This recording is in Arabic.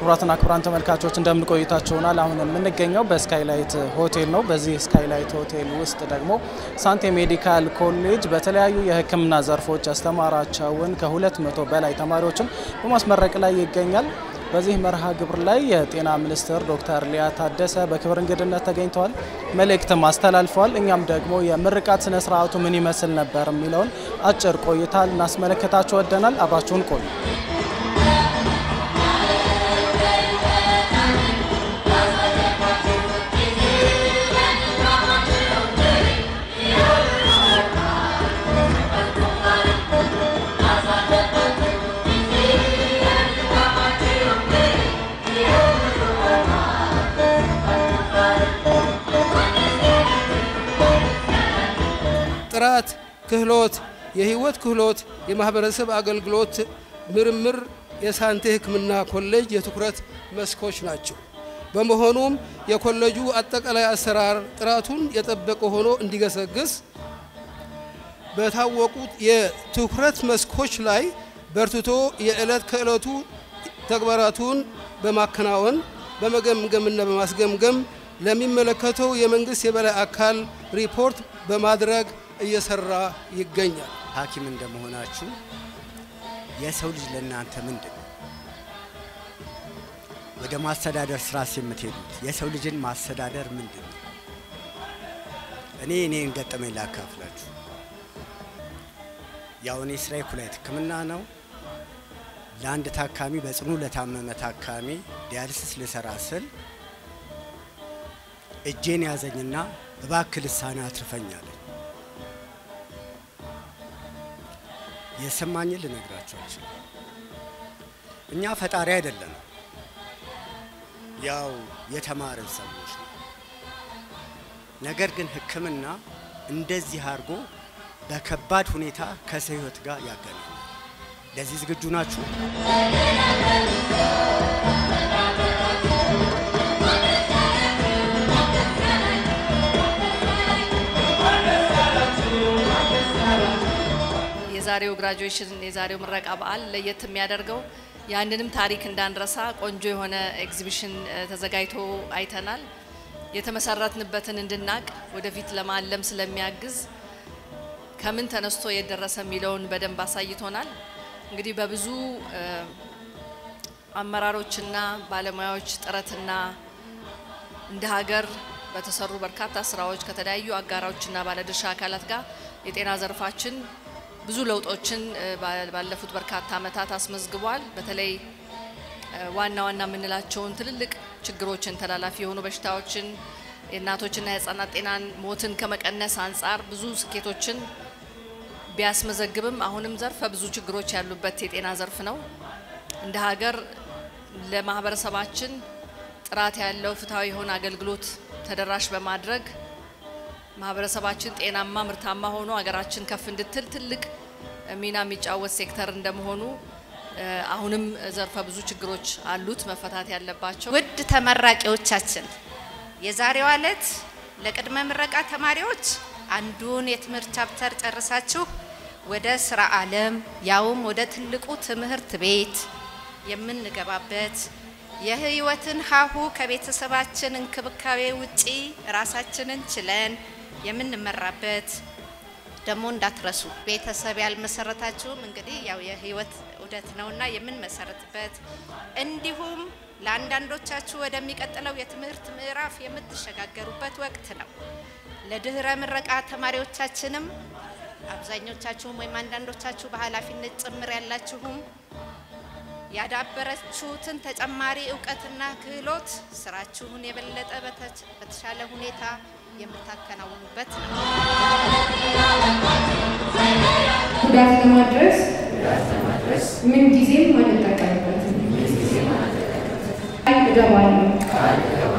كراتنا كران تملكات وتندم كويتاتشونا لهون من الجنوب بسكايلايت هوتيل نو بزي سكايلايت هوتيل وست دعمو سانتي ميديكال كوليج بتلاقيو يهكم نظر فوتش استمارات شون كهولة متوبلاي تماروتشن ومسمرك لا يجنيل بزيه مرها قبل لايت إن عملستر دكتور ليات هدسة بكبرن جدنا تجين طال ملك تماستل الفال إن يوم دعمو يمركات سنسرعته مني مثل نبر ميلون أشر كويتال ناس ملكتاتشو الدنال أباشون كل ترات كهلوت يهوت كهلوت يمهبرسب عقل كهلوت مرمر يسانتهك منا كولج يتكرت مسكوش ناتشو بمهونوم يكولجو أتك على أسرار تراتون يتبقى هونو انديجس جس بتهوقوت يتكرت مسكوش لاي برتو يالات كالاتو تكبراتون بمكناون بمجم جمنا بمسجم جم لم يملكته يمنجس يبلا أكل ريبورت بمدرج يسرى يجنّا. حاكم من دمهناتشو يسولج لنا أنت من دم. ودم السدادر سراسي متيروت يسولجن ما السدادر من دم. أني إنقطع ملا كافلات. ياوني إسرائيل كلها كملنا أناو. لاند تاكامي بس نولا تامنا متاكامي دارس لسراسل. الجين يازجنا باكل السنة أترفنيا. يسمعني لنقرأ شو. إني أفتح أريد لنا. ياو يتمارن سموش. نقرقن هكملنا ندزي هارجو بكبات هنيتا كسيوت جا ياكلنا. دزيز جونا شو. زاريو graduation زاريو مرّك أبعال ليت ميادرجو يعني نم تاريخ ندان رساق أنجو هنا exhibition تزاجيته أيتنال يتمسرّت نبتة ندناك ودفيت لما علم سلم يعجز كمن تنستو يدرس ميلون بدن بسايتونال قريبا بزو أمراروتشنا بالمايوتشترتنا ندهاجر بتصرّو بركات أسرعوج كتدايو أجاروتشنا بالدشاع كالتكا يتنا زرفاتشن بزولوت أوتشن باللفوت بركات ثامتات أسمز جوال بتلاقي وانا من اللاتشون تللك تجروتشن تلالا فيهونو بشتاوتشن الناتوتشن هاس أنا تنان موتن كمك الناس أنصار بزوز كيتوتشن بأسمز الجبم أهونم زرف بزوج تجروتشن لبتيت إنا زرفناو اندهاجر لمعبر سبعتشن راتي على اللفوت هاي هون عقل جلوت تدرّش بمدرج معبر سبعتشن إنا ما مرتهم هونو عقراتشن كفند تلتلك مينا ميج أول سيكتر ندم هونو أهونم زرف بزوج جروج علوت مفتاتي على باتشو ود تمرّك أوتشاتشن يزاري والد لقد ما مرّك أتماريوت عندون يتمر تابتر ترساتشو ودس رعالم يوم ودت اللقوت مهر تبيت يمن جبابات يهيوتن هاهو كبيت سبعتشن كبكاوي وتي راساتشن تلان يمن مرابط دمون داترسو بيت السبع المسرتاتشو من قدي ياو يهيوت ودتناونا يمن مسرتبات عندهم لندن روتشاتشو ودميك أتلاو يتمرت مراف يمد شجاجروبات وقتنا لدهرة من رجعة تماريو تاتشنم أبزاينو تاتشو ميماندن روتشاتشو بحالا في نتمر اللاتشوهم ያዳበረቹ ተጨማሪ ዕውቀትና ክህሎት ስራችሁን የበለጠ በተሻለ ሁኔታ የምታከናውኑበት ነው። ጉዳት ለማድረስ ምን ጊዜም ማንጠቀምበት ነው።